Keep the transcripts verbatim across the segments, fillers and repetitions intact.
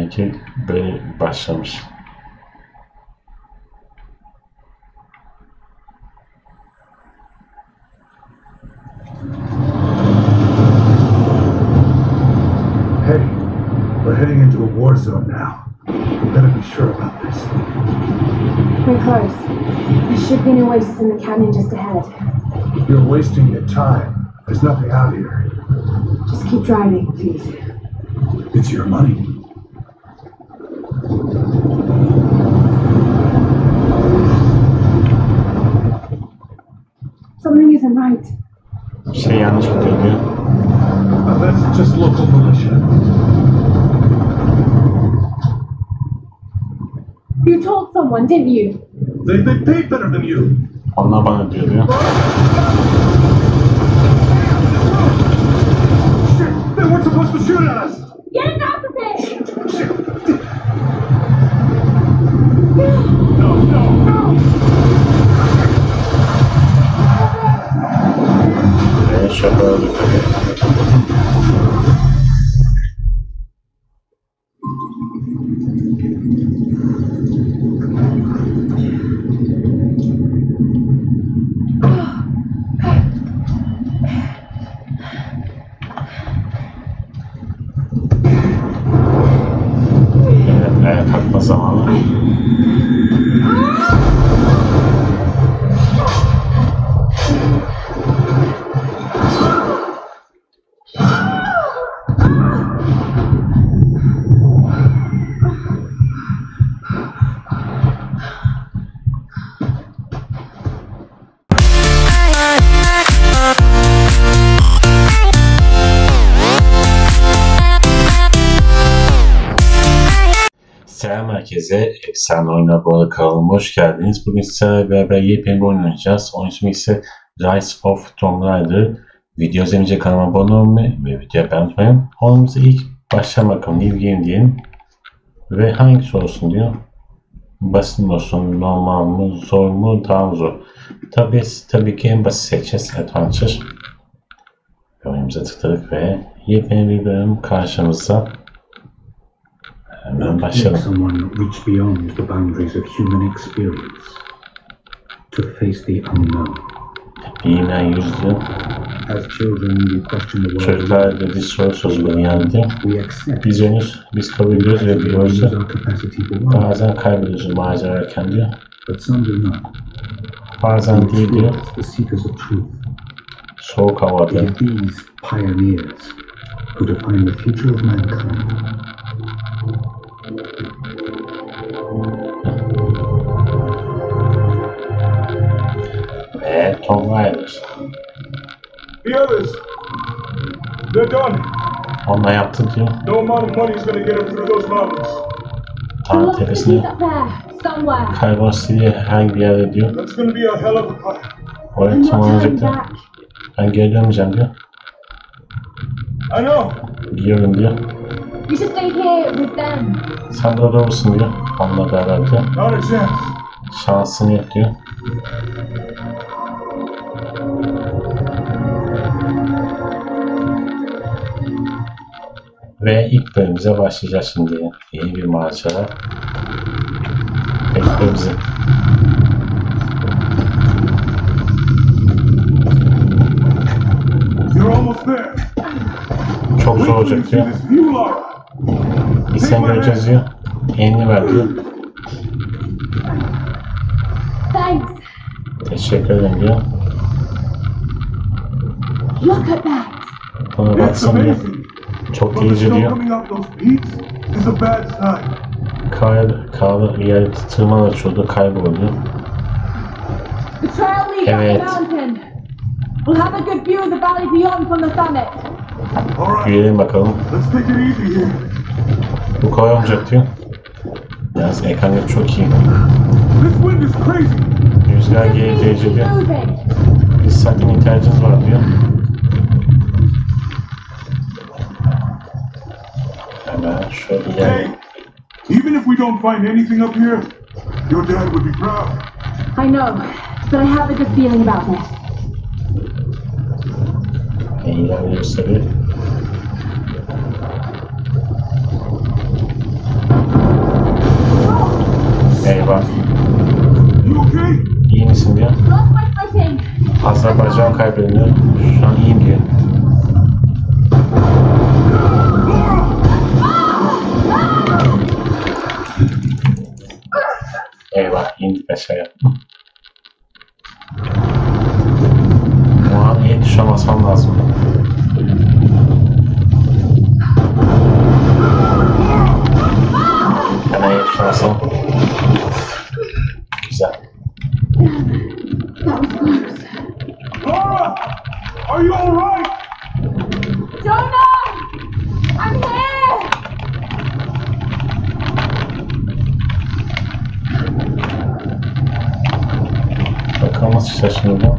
iki B başlamış. Hey, we're heading into a war zone now. We better be sure about this. We're close. There should be an oasis in the canyon just ahead. You're wasting your time. There's nothing out here. Just keep driving, please. It's your money. Something isn't right. Şey yanlış mı diyor? That's just local militia. You told someone, didn't you? They they paid better than you. Allah bana diyor ya. Shit, they weren't supposed to shoot at us. Get out of there! No, no, no! Ne şapalık. Herkese Efsane Oyunlar bu arada kanalıma hoş geldiniz. Bugün sizlerle beraber yepyeni bir oyun oynayacağız. Oyun ismi ise Rise of Tomb Raider. Video izlemeyince kanalıma abone olmayı ve videoya beğenmeyi oyunumuza ilk başlayalım bakalım. New game diyelim. Ve hangisi olsun diyor. Basit olsun, normal mı, zor mu, daha mı zor? Tabii, tabii ki en basit seçeceğiz. Adventure. Oyunumuza tıkladık ve yepyeni bir bölüm karşımıza. Hemen başlayalım. Someone reach beyond the boundaries of human experience to face the unknown. Yine yüzlü. As children, we question the world. Çocuklar dedi sorsuz bir yandı. Biz henüz biz kabul ediyoruz ve biliyoruz. Bazen kaybediyoruz macerarken diyor. Bazen değil diyor. Soğuk havada. Pioneers who define the future of mankind. Ve Tomb Raider. The others, they're done. Onlar yaptı diyor. No amount of money is going to get them through those mountains. Tam tepesine kaybolsun diye herhangi bir yerde diyor. That's going to be a hell of a fight. Oraya tırmanacaklar. Ben geri dönmeyeceğim diyor. I know. Biliyorum diyor. You should stay here with them. Sen burada olsun diyor. Onunla beraber diyor. Şansını yap diyor. Ve ilk bölümümüze başlayacağız şimdi. Yeni bir macera. Bekle bizi. Çok zor olacak diyor. Biz seni göreceğiz diyor. Elini ver diyor. Teşekkür ederim diyor. Buna baksana diyor. Çok iyice diyor. Kağıda bir yer tırman açıyordu, kayboluyor. Evet. Yürüyelim bakalım. Bu kolay olacak diyor. Yalnız ekranı çok iyi. Rüzgar geleceği diyor. Biz sakin ihtiyacımız var diyor. Hemen şöyle gidelim. Even if we don't find anything up here, your dad would be proud. I know, but I have a good feeling about this. İlerliyoruz tabii. Eyvah. İyi misin diyor. Aslında bacağım kaybediyor. Şu an iyiyim diyor. Eyvah, indik aşağıya. Bu an iyi tuşa basmam lazım. Hemen iyi tuşa basalım. Güzel. Lara, are you alright? Jonah, I'm here. Bakalım nasıl şaşırdı bu.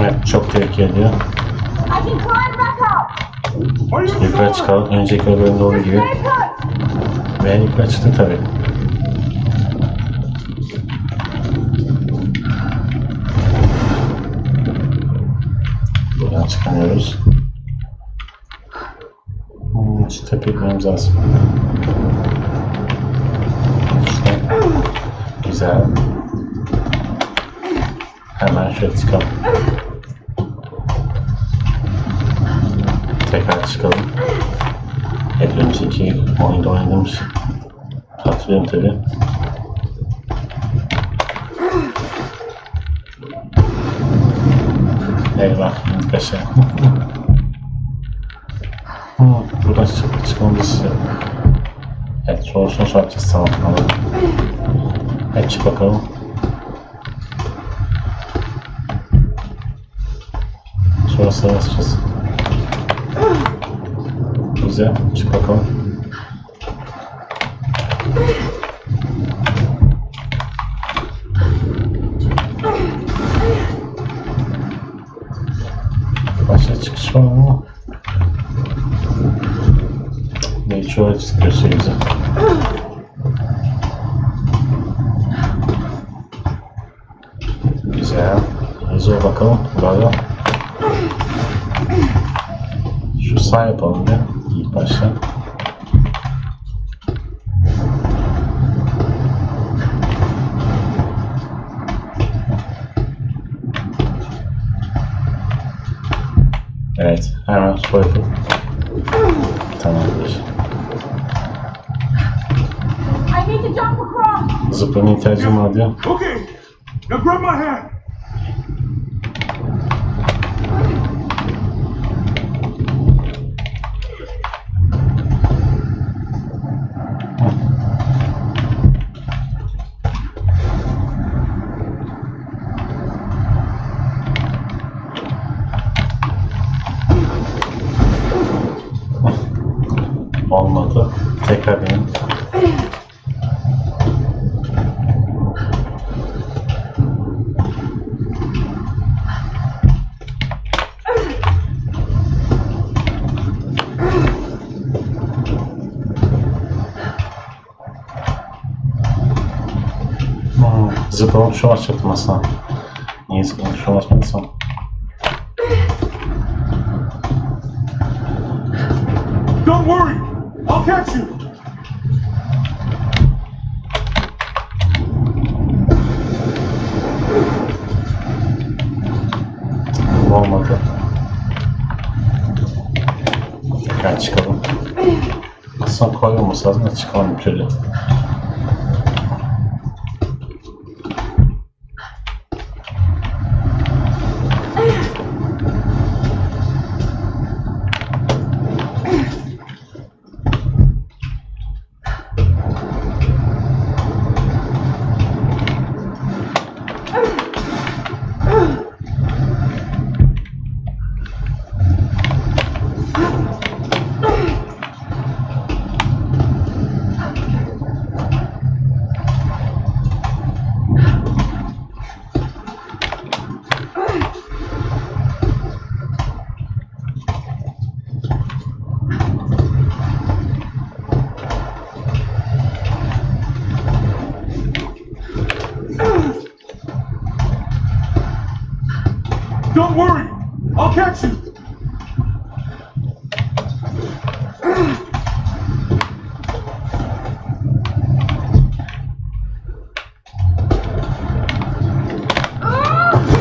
Evet, çok tehlikeli diyor. İşte yukarı çıkalım. Önceki bölümde olduğu gibi. Ve yukarı çıktım tabii. Buradan çıkamıyoruz. Onun için tepeye gitmemiz lazım. İşte. Güzel. Hemen şöyle çıkalım. Tekrar çıkalım. Hep önceki oyunda oynadığımız hatırlıyorum tabi. Eyvah, kaşe. Buradan çıkıp çıkmamız. Evet, sorusun soracağız, tamam. Evet, çık bakalım. Sonrasına basacağız. Güzel, çık bakalım. Başka çıkış var ama ne çoğu çıkıyorsa güzel. Güzel, hızlı bakalım. Bravo. Şu sağ yapalım ya ilk başta. Evet, hemen su yapalım. Tamamdır. Zıplamaya ihtiyacım var diyor. Okay. Now grab my hand. Olmadı. Tekrar deneyim. Hmm, zıplamam şu açacaktım aslında. Niye zıplamam şu açmadıysam? Don't worry. I'll catch you. Olmadı. Tekrar çıkalım. Aslında kolay olması lazım da çıkalım bir türlü. aç.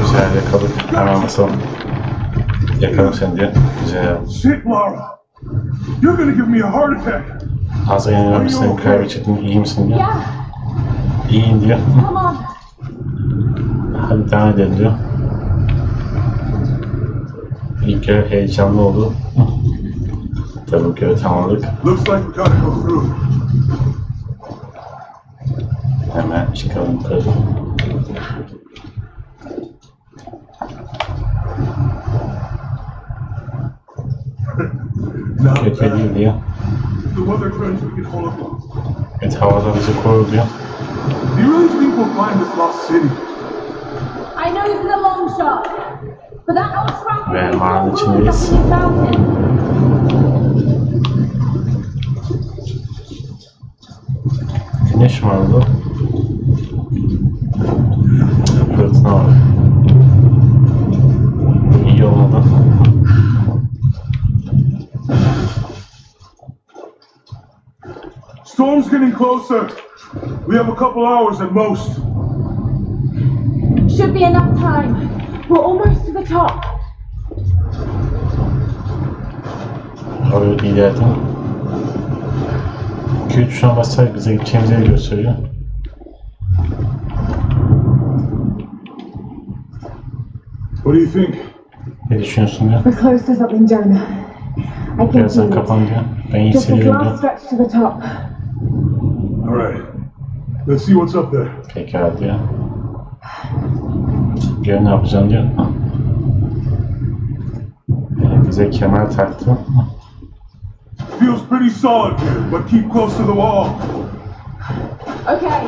Güzel yakaladık. Hemen basalım. Yakalım seni diye. Güzel yaptım. Sit Lara. You're gonna give me a heart attack. Ağza yanıyor musun? Kraliçetin iyi misin diyor. Yeah. İyiyim diyor. Tamam. Hadi devam edelim diyor. İlk kere heyecanlı oldu. Tabii ki tamamladık. Hemen çıkalım tabii. Kötü değil diyor. Evet, havadan bizi korur diyor. Do you really think we'll find this lost city? I know this is a long shot, but that old track is not going to be found in. Güneş vardı. Fırtına var. İyi olmadı. Storm's getting closer. We have a couple hours at most. Should be enough time. We're almost to the top. Hayır, ileride. iki üç şuna basar bize gideceğimizi gösteriyor. What do you think? Ne düşünüyorsun ya? We're close to something, Jonah. I can see it. Just a last stretch to the top. All right. Let's see what's up there. Pekala diyor. Gel ne yapacağım diyor. Bize kemer taktı. Feels pretty solid here, but keep close to the wall. Okay.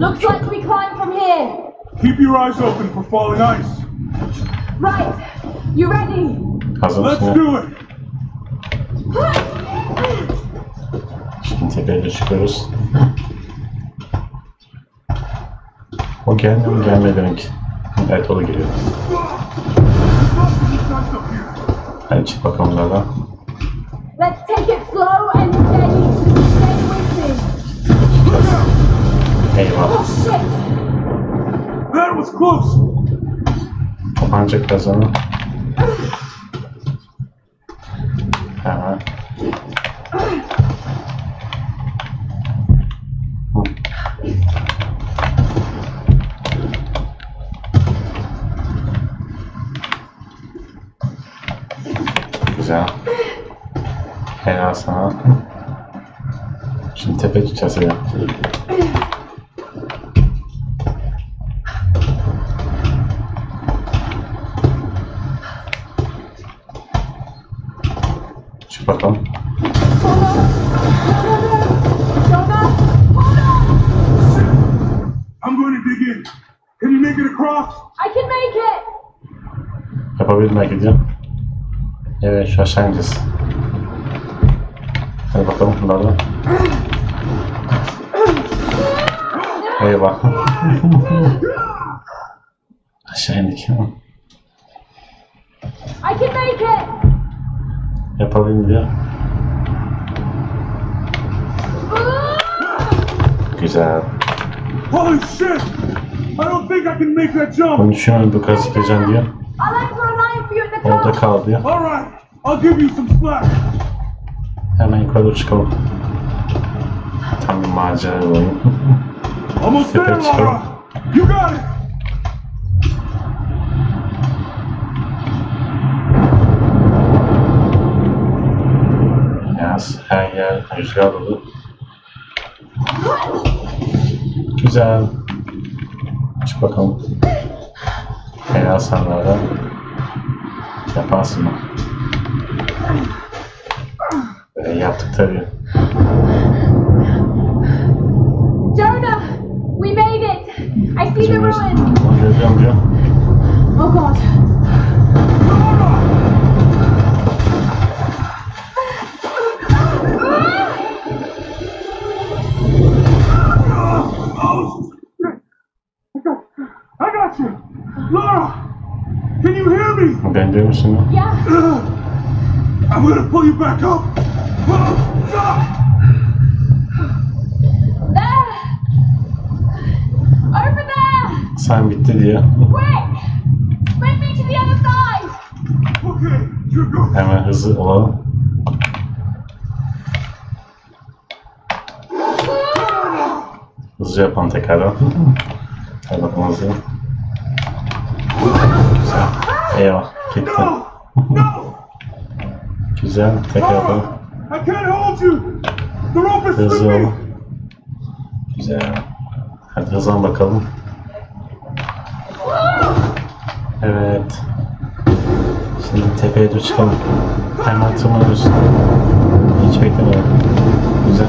Looks like we climb from here. Keep your eyes open for falling ice. Right. You ready? Let's do it. Şimdi tepeye çıkıyoruz. O geldi mi gelmedi demek. Evet, o da geliyor. Hadi çık bakalım Lara. Let's take it slow and steady. Stay with me. Eyvah. That was close. Kapanacak kazanı. Hemen. Güzel. Helal sana. Şimdi tepe tutacağız ya. Çık bakalım. I'm going to dig in. Can you make it across? I can make it. Yapabilirim belki diye. Evet, şu aşağı ineceğiz. Hadi bakalım bunlardan. Eyvah. Aşağı indik. Yapabilirim diyor. Güzel. Holy shit! I don't think I can make that jump. Bunu düşünüyorum, bu kadar zıplayacağım diyor. Orada kal diyor. Hemen yukarı çıkalım. Tam bir macera olayım. Tepeye çıkalım. Yaz, her yer rüzgar dolu. Güzel. Çık bakalım. Helal sanlarda. Yaparsın mı? E, yaptık tabii. Jonah, we made it. I see the ruins. Görüyorum diyor. Oh God. I got you. Lara! Can you hear me? Ben duyuyor musun? Yeah. I'm gonna pull you back up. Over there. Sen bitti diye. Quick! Bring me to the other side. Okay, you go. Hemen hızlı olalım. Hızlı yapalım tekrar. Hadi bakalım hızlı. Güzel. Eyvah, gitti. Güzel, tekrar yapalım. Hızlı ol. Güzel. Hadi hızlan bakalım. Evet. Şimdi tepeye de çıkalım. Hemen tırmanıyorsun. Hiç beklemiyorum. Güzel.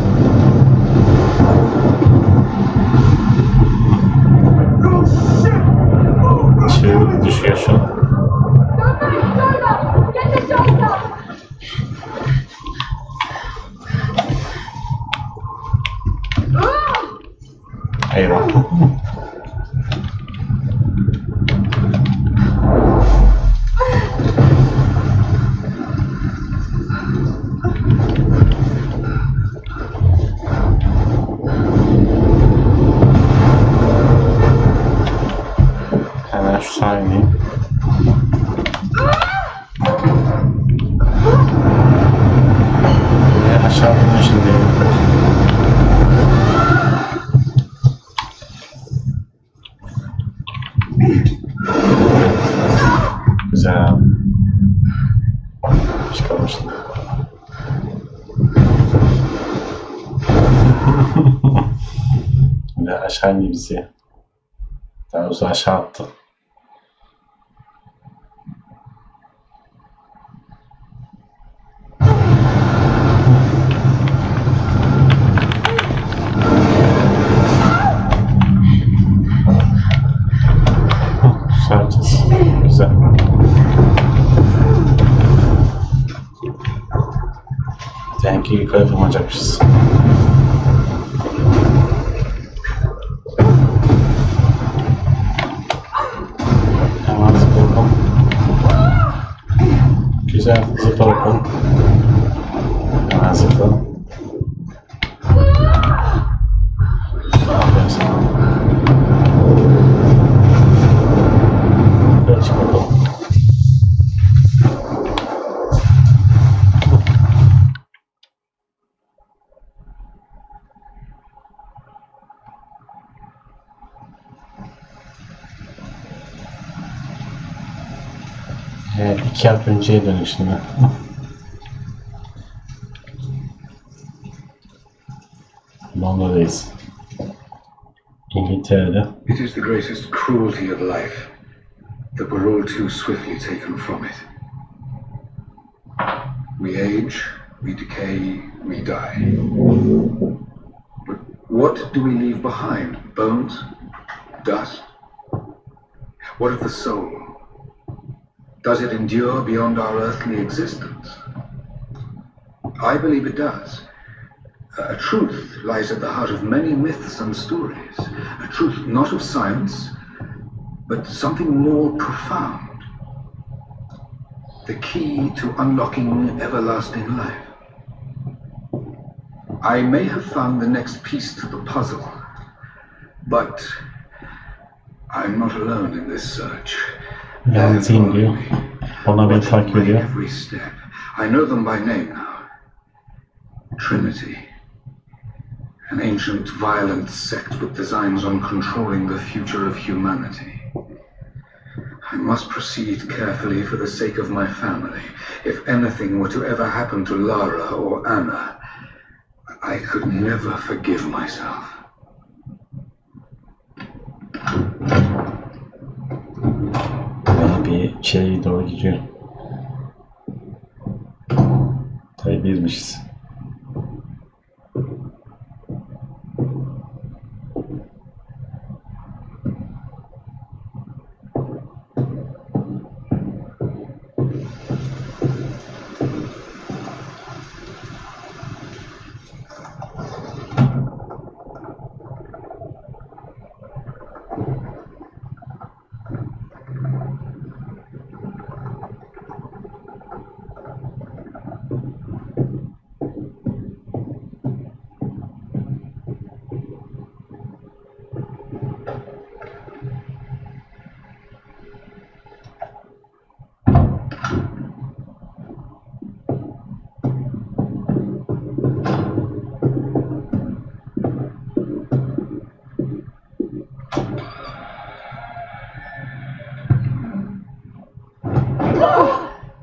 Çığ düşüyor şu an. Eyvah. Hemen şu saniye. Aşağı inme şimdi. Güzel. Çıkalım şimdi. Ve aşağı indi bizi. Daha doğrusu aşağı attı. Sadece güzel. Sanki yukarı fırlanacakmışız. Hemen zıplayalım. Güzel, zıpla bakalım. Hemen zıpla. Evet, iki alt önceye dönük şimdi. Londa'dayız. İngiltere'de. It is the greatest cruelty of life that we're all too swiftly taken from it. We age, we decay, we die. But what do we leave behind? Bones? Dust? What of the soul? Does it endure beyond our earthly existence? I believe it does. A truth lies at the heart of many myths and stories. A truth not of science, but something more profound. The key to unlocking everlasting life. I may have found the next piece to the puzzle, but I'm not alone in this search. Yalnızım diyor. Ona beni takip ediyor. I know them by name now. Trinity. An ancient violent sect with designs on controlling the future of humanity. I must proceed carefully for the sake of my family. If anything were to ever happen to Lara or Anna, I could never forgive myself. İçeriye doğru gidiyor. Tabii bizmişiz.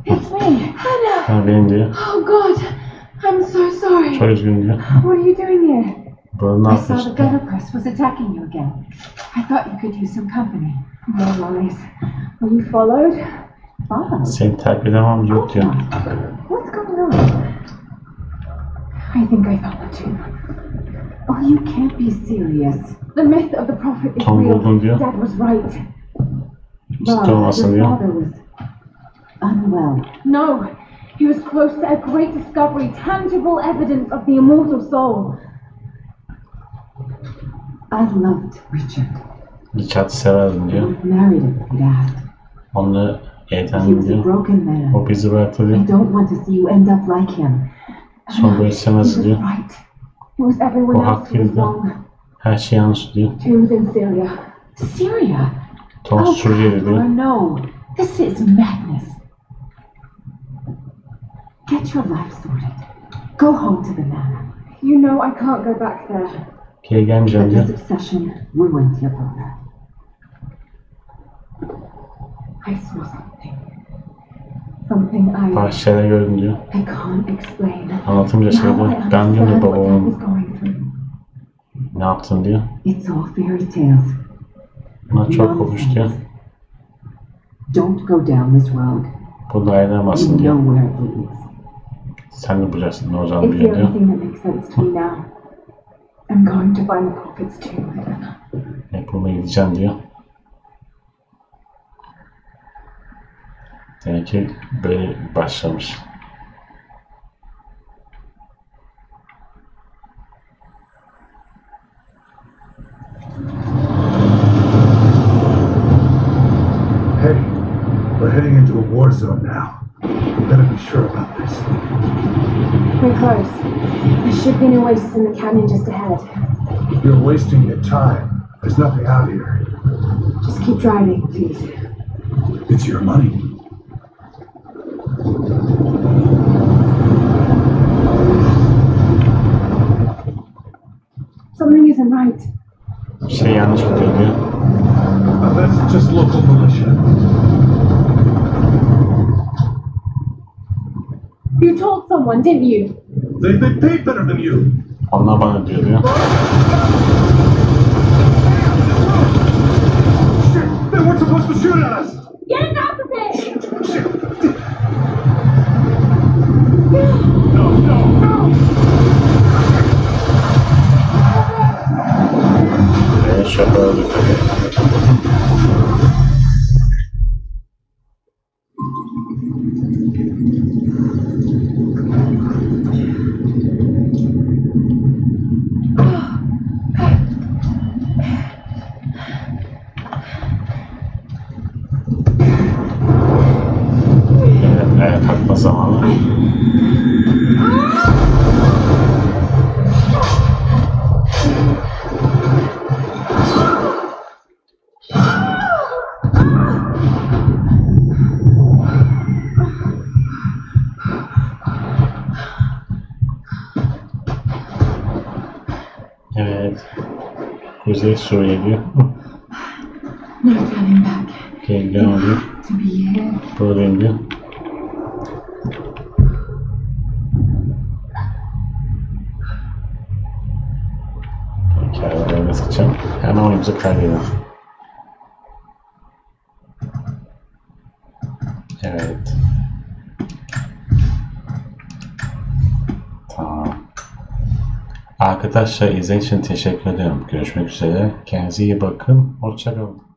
It's me, Anna. Ha, benim diyor. Oh God, I'm so sorry. Çok üzgün diyor. What are you doing here? Böyle ne I saw the gunner press was attacking you again. I thought you could use some company. No lies. Were you followed? Followed? Seni takip edemem diyor. Oh, what's going on? I think I followed you. Oh, you can't be serious. The myth of the prophet is Tom real. Diyor. Dad was right. But your father was unwell. No, he was close to a great discovery, tangible evidence of the immortal soul. I loved Richard. Richard severdim diyor. Married him, Dad. Onu evlendim diyor. O bizi bıraktı diyor. I don't want to see you end up like him. Son böyle istemez diyor. O haklıydı. Her şey yanlış diyor. James and Celia. Celia? Tom Suriye'de diyor. No, this is madness. Get your life sorted. Go home to the manor. You know I can't go back there. Geri gelmeyeceğim diyor. Bazı şeyler gördüm diyor. Anlatınca şey diyor. Ben diyor babamın ne yaptın diyor. Buna çok korkmuş diyor. Bu da ayrılamazsın diyor. Sen de bulacaksın ne olacağını biliyor diyor. I'm going to find the prophet's tomb, Anna. Yapıma gideceğim diyor. Demek ki böyle başlamış. Hey, we're heading into a war zone now. We better be sure about this. We're close. There should be no oasis in the canyon just ahead. You're wasting your time. There's nothing out here. Just keep driving, please. It's your money. Something isn't right. Şey yanlış gidiyor diyor. That's just local militia. You told someone, didn't you? They, they paid better than you. Onlar bana diyor ya. Shit, they weren't supposed to shoot at us. Get out of there! Shit. No, no, no. Ne şapalık. Kuzey Suriye diyor. Gel devam diyor. Buradayım diyor. Peki arabayı da sıkacağım. Hemen oyunumuzu kaydedelim. Evet. Arkadaşlar izlediğiniz için teşekkür ederim. Görüşmek üzere. Kendinize iyi bakın. Hoşça kalın.